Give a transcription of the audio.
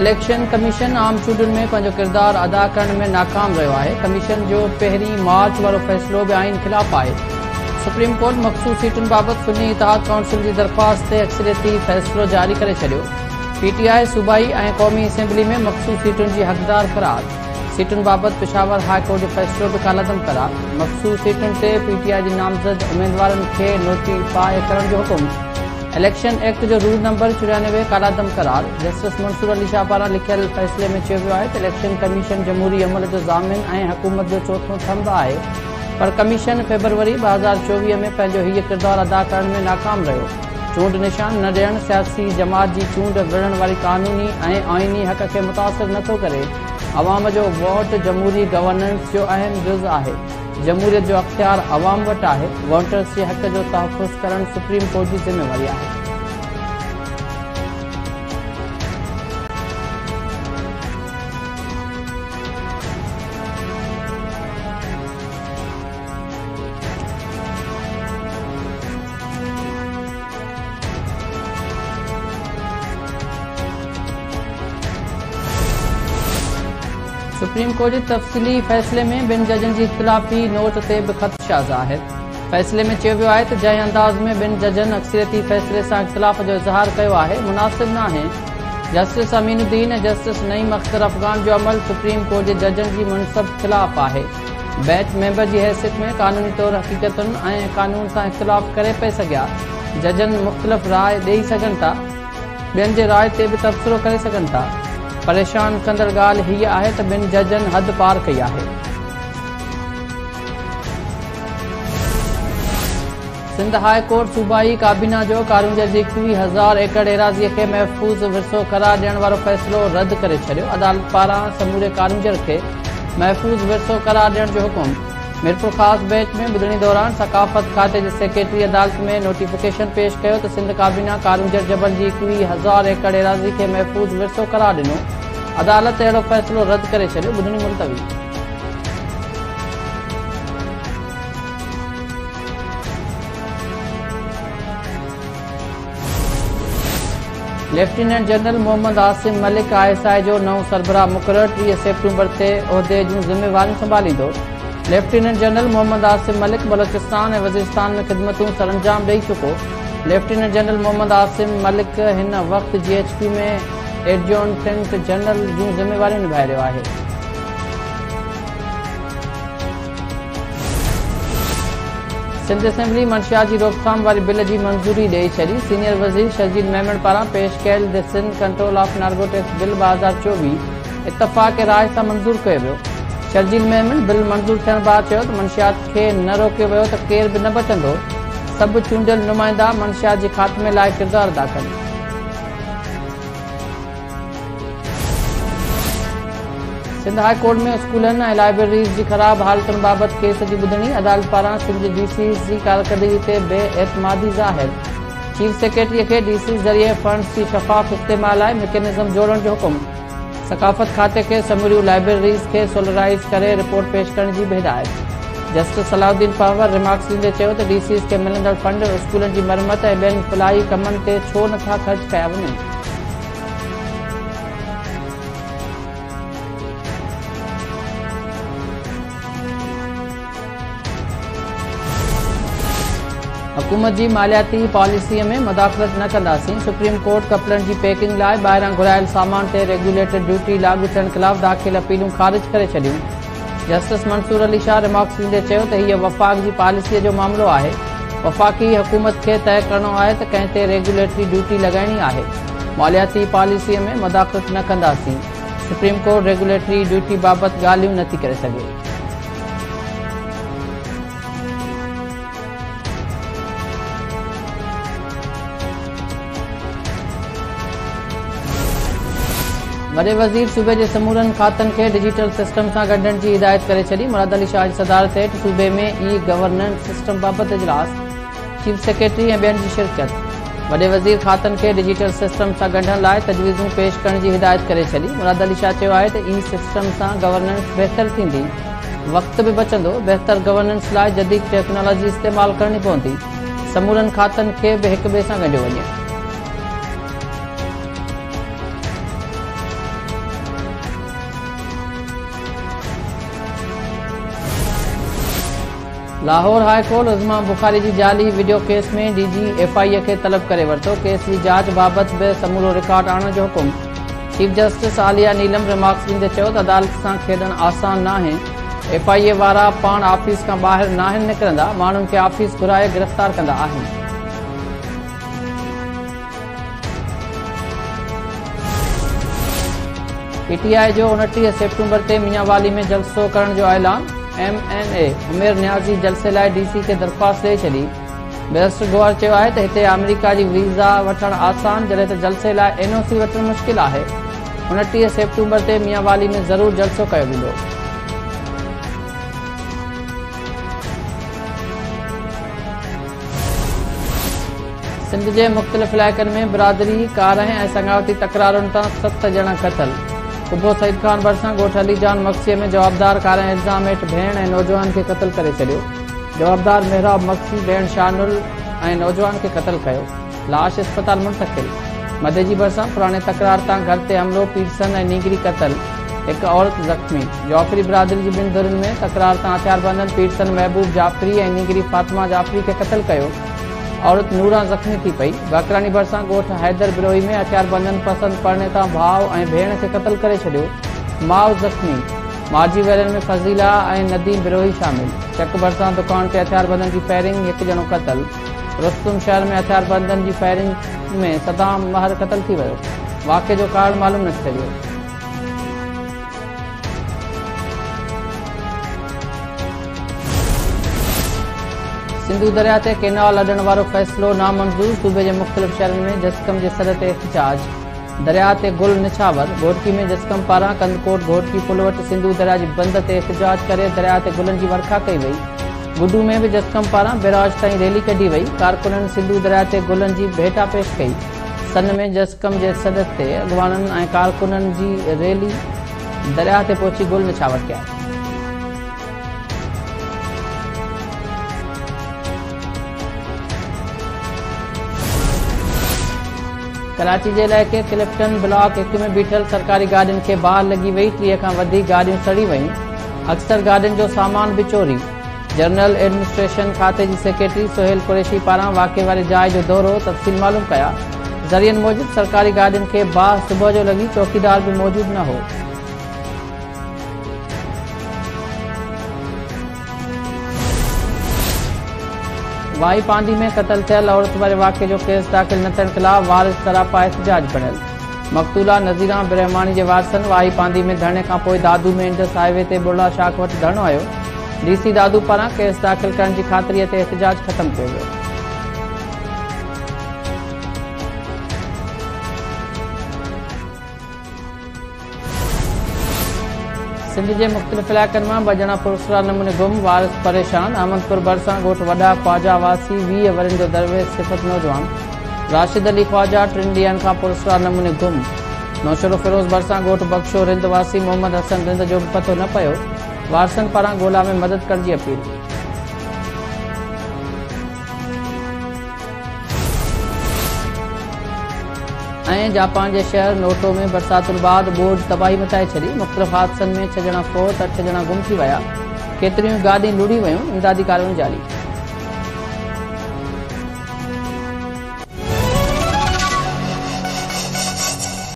Election commission आम चूंडुनि में पंहिंजो किरदार अदा करण में नाकाम रहियो आहे। कमीशन जो 1 मार्च वारो फ़ैसिलो बि आइन ख़िलाफ़ आहे। सुप्रीम कोर्ट मख़सूस सीटुनि बाबति सुन्नी इतिहाद काउंसिल जी दरख़्वास्त ते अक्सरियती फ़ैसिलो जारी करे छडि॒यो। पीटीआई सूबाई ऐं क़ौमी असेंबली में मख़सूस सीटुनि जी हक़दार क़रार। सीटुनि बाबति पेशावर हाई कोर्ट जो फ़ैसिलो बि कालअदम क़रार। मख़सूस सीटुनि ते पीटीआई जे नामज़द उम्मीदवारनि खे नोटिफाए करण जो हुकुम। इलेक्शन एक्ट जो रूल नंबर 94 कालादम करार। जस्टिस मंसूर अली शाह पारां लिखियल फ़ैसिले में चयो वियो आहे त इलेक्शन कमीशन जमहूरी अमल जो ज़ामिन ऐं हुकूमत जो चोथों थंब आहे, पर कमीशन फ़रवरी 2024 में पंहिंजो हीउ किरदारु अदा करण में नाकाम रहियो। चूंड निशान न ॾियण सियासी जमात जी चूंड विढ़ण वारी क़ानूनी ऐं आइनी हक़ खे मुतासिर नथो करे। अवाम जो वोट जमहूरी गवर्नेंस जो अहम जुज़ आहे। जमहूरियत जो अख्तियार अवाम वट आहे। वोटर्स के हक़ जो तहफ़ुज़ करण सुप्रीम कोर्ट की जिम्मेवारी आहे। सुप्रीम कोर्ट के तफ़सीली फ़ैसिले में 2 जजन की इख़्तिलाफ़ी नोट से भी ख़दशा ज़ाहिर। फ़ैसिले में चयो वियो आहे त जंहिं अंदाज़ में 2 जजन अक्सरियती फ़ैसिले सां इख़्तिलाफ़ जो इज़हार कयो आहे मुनासिब न आहे। जस्टिस अमीनुद्दीन ऐं जस्टिस नईम अख़्तर अफ़ग़ान जो अमल सुप्रीम कोर्ट के जजन की मनसब ख़िलाफ़ आहे। बैच मेंबर की हैसियत में क़ानूनी तौर हक़ीक़तुनि ऐं क़ानून सां इख़्तिलाफ़ करे पे सघिया। जजन मुख़्तलिफ़ राय ॾेई सघनि था, ॿियनि जे राय ते बि तबसरो करे सघनि था। परेशान कंदड़ ॻाल्हि हीअ आहे त 2 जजन हद पार कई आहे। सिंध हाई कोर्ट सूबाई काबीना जो कारूंजल जी 21,000 एकड़ एराज़ीअ खे महफ़ूज़ विरसो क़रार ॾियण वारो फ़ैसिलो रद्द करे छडि॒यो। अदालत पारां समूरे कारूंजल खे महफ़ूज़ विरसो क़रार ॾियण जो हुकुम। मीरपुर ख़ासि बेंच में ॿुधणी दौरान सक़ाफ़त खाते जे सेक्रेटरी अदालत में नोटिफिकेशन पेश कयो त सिंध काबीना कारूंजल जबल जी 21,000 एकड़ एराज़ी खे महफ़ूज़ विरसो क़रार ॾिनो। अदालत अहिड़ो फ़ैसिलो रद्द करे छॾियो। ॿुधणी मुलतवी। Lieutenant general Mohammad Asim Malik ISI जो नओं सरबराह मुक़ररु 30 सेप्टेम्बर ते उहिदे जूं ज़िम्मेवारियूं संभालींदो। लेफ्टिनेंट जनरल मोहम्मद आसिम मलिक बलोचिस्तान ऐं वज़ीरिस्तान में ख़िदमतूं सरअंजाम ॾेई चुको। लेफ्टिनेंट जनरल मोहम्मद आसिम मलिक हिन वक़्तु GHQ में एडजॉइंट जनरल जूं ज़िम्मेवारियूं निभाए रहियो आहे। सिंध असेंबली मंशियात जी रोकथाम वारी बिल की मंज़ूरी ॾेई छॾी। सीनियर वज़ीर शजीद मेमण पारां पेश कयल the Sindh control of narcotics bill 2024 इतफ़ाक़ राय सां मंज़ूर कयो वियो। शजीद मेमण बिल मंज़ूर थियण बाद चयो त मंशियात खे न रोकियो वियो त केर बि न बचंदो। सभु चूंडियल नुमाइंदा मंशियात जे ख़ात्मे लाइ किरदारु अदा कनि। सिंध हाई कोर्ट में स्कूलनि ऐं लाइब्रेरीज़ जी ख़राब हालतुनि बाबति केस की ॿुधणी। अदालत पारां सिंध DCs जी कारकर्दगी ते बेएतमादी ज़ाहिर। चीफ सेक्रेटरीअ खे DC ज़रिए फंड्स जी शफ़ाफ़ इस्तेमाल लाइ मैकेनिज़म जोड़ण जो हुकुम। सक़ाफ़त खाते खे समूरियूं लाइब्रेरीज़ खे सोलराइज़ करे रिपोर्ट पेश करण जी हिदायत। जस्टिस सलाउद्दीन पावर रिमार्क्स ॾींदे चयो त DCs खे मिलंदड़ फंड स्कूलनि जी मरमत ऐं ॿियनि फलाही कमनि ते छो नथा ख़र्च कया वञनि। हुकूमत की मालियाती पॉलिसी में मुदाख़लत न कंदासीं। सुप्रीम कोर्ट कपड़नि की पैकिंग लाइ ॿाहिरां घुरायल सामान से रेगुलेटेड ड्यूटी लागू थियण ख़िलाफ़ दाख़िल अपीलूं ख़ारिज करे छॾियूं। जस्टिस मंसूर अली शाह रिमार्क्स ॾींदे चयो त हीअ वफ़ाक़ जी पॉलिसीअ जो मामिलो आहे। वफ़ाक़ी हुकूमत खे तय करणो आहे त कंहिं ते रेगुलेटरी ड्यूटी लॻाइणी आहे। मालियाती पॉलिसीअ में मुदाख़लत न कंदासीं। सुप्रीम कोर्ट रेगुलेटरी ड्यूटी बाबति ॻाल्हियूं नथी करे सघे। वॾे वज़ीर सूबे के समूरनि खातनि खे डिजिटल सिस्टम सां गंढण की हिदायत करे छॾी। मुराद अली शाह जी सदारत हेठि सूबे में ई गवर्नेंस सिस्टम बाबति इजलास। चीफ सेक्रेटरी ऐं ॿियनि जी शिरकत। वॾे वज़ीर खातनि खे डिजिटल सिस्टम सां गंढण लाइ तजवीज़ूं पेश करण की हिदायत करे छॾी। मुराद अली शाह चयो आहे त ई सिस्टम सां गवर्नेंस बहितर थींदी, वक़्त भी बचंदो। बहितर गवर्नेंस लाइ जदीद टेक्नोलॉजी इस्तेमाल करणी पवंदी। समूरनि खातनि खे भी हिक ॿिए सां ॻंढियो वञे। लाहौर हाई कोर्ट उज़मा बुखारी की जाली वीडियो केस में डीजी एफआईए के तलब करे वरितो। केस की जांच बाबत बि समूरो रिकॉर्ड आणण जो हुकुम। Chief justice Alia Neelum remarks ॾींदे चयो त अदालत सां खेॾण आसान नाहे। एफआईए वारा पाण ऑफिस का ॿाहिरि नाहिनि निकिरंदा, माण्हुनि खे ऑफिस घुराए गिरफ़्तार कंदा आहिनि। पीटीआई जो 29 सेप्टेम्बर से मियांवाली में जलसो करण जो ऐलान। MNA उमेर न्याजी जलसे लाइ डीसी के दरख्वास्त दे छॾी। बैरिस्टर गोहर चयो आहे त हिते अमेरिका जी वीज़ा वठण आसान, जॾहिं त जलसे लाइ NOC वठण मुश्किल आहे। 29 सेप्टेम्बर से मियांवाली में ज़रूर जलसो कयो वेंदो। सिंध के मुख़्तलिफ़ इलाइक़नि में बिरादरी कारह ऐं संगावती तकरारुनि तां 7 ॼणा क़तल। कुबो सईद खान भरसा गोठ अली जान मक्सीअ में जवाबदार कारह इल्ज़ाम हेठि भेण ऐं नौजवान खे क़तल करे छॾियो। जवाबदार मेहराब मक्सी भेण शानुल ऐं नौजवान खे क़तल कयो। लाश अस्पताल मुंतक़िल। मदे जी भरसा पुराणे तकरार तां घर ते हमिलो, पीरसन ऐं नीगरी क़तल। हिकु औरत ज़ख़्मी। जाफ़री बिरादरी जी ॿिनि धुरियुनि में तकरार तां हथियारबंदनि पीरसन महबूब जाफ़री ऐं नीगरी फातिमा जाफ़री खे क़तल कयो। औरत नूरा ज़ख़्मी थी पई। वाकरानी भरसा गोठ हैदर बिरोही में हथियारबंदनि पसंदि पड़ने तां भाउ ऐं भेण खे क़तल करे छॾियो। माउ ज़ख़्मी। माजी वैरनि में फज़ीला ऐं नदीम बिरोही शामिल। चक भरसा दुकान ते हथियारबंदनि जी फायरिंग, 1 ॼणो क़तल। रुस्तम शहर में हथियारबंदनि जी फायरिंग में सदाम महर क़तल थी वियो। वाक़े जो कारण मालूम न थियो। सिंधु दरिया से केनाल अडण वालों फैसलो नामंजूर। सूबे के मुख्तलिफ़ शहरन में जस्कम के सर से एहतजाज। दरिया से गुल निछावर। घोटकी में जस्कम पारा कंदकोट घोटकी पुल वट सिंधु दरिया की बंद से एहतजाज कर दरिया से गुलन की वर्खा कई वही। गुडू में भी जस्कम पारा बैराज तीन रैली कढ़ी वही। कारकुनन सिंधु दरिया से गुलन की भेटा पेश कई। सन में जस्कम के सर से अगवानन ए कारकुनन की रैली दरिया से पहुंची गुल निछावर किया। कराची के इलाके क्लिफ्टन ब्लॉक 1 में बीठल सरकारी गाड़ियों के बाहर लगी वही। 30 गाड़ियों सड़ी वही। अक्सर गाड़ियों जो सामान भी चोरी। जनरल एडमिनिस्ट्रेशन खाते की सेक्रेटरी सुहेल कुरैशी पारा वाक़े वाली जाइ जो दौरो तफसील मालूम किया। ज़रियन मूजिब सरकारी गाड़ियों के बाहर सुबह जो लगी, चौकीदार भी मौजूद न हो। वाई पांडी में कतल थियल औरत वाले वाक़े जो केस दाखिल न थियण ख़िलाफ़ वारिस सरापा एहतजाज बणियल। मक़तूला नज़ीरा ब्रह्माणी के वारसनि वाई पांडी में धरने का पोइ दादू में इंडस हाईवे से बुर्ला शाख वटि धरणो आयो। डीसी दादू पारां केस दाखिल करण की ख़ातिरीअ ते एहतजाज ख़त्म कयो वियो। सिंध के मुख्तलिफ़ इलाक़नि में 2 ॼणा पुरसरार नमूने गुम। वारिस परेशान। अहमदपुर भरसा गोठ वॾा ख्वाजा वासी 20 वरनि जो दरवेश सिफ़त नौजवान। राशिद अली ख्वाजा 3 ॾींहनि खां पुरसरार नमूने गुम। नौशरो फिरोज़ भरसा गोठ बख्शो रिंद वासी मोहम्मद हसन रिंद जो भी पतो न पियो। वारसनि पारां ॻोल्हा में मदद करण जी अपील। ऐं जापान के शहर नोटो में बरसातुनि बाद बोर्ड तबाही मचाए छॾी। मुख़्तलिफ़ हादसनि में 6 ॼणा फ़ौत, 8 ॼणा गुम थी विया। केतिरियूं गाॾियूं लुड़ी वयूं। इमदादी कार्रवाई जारी।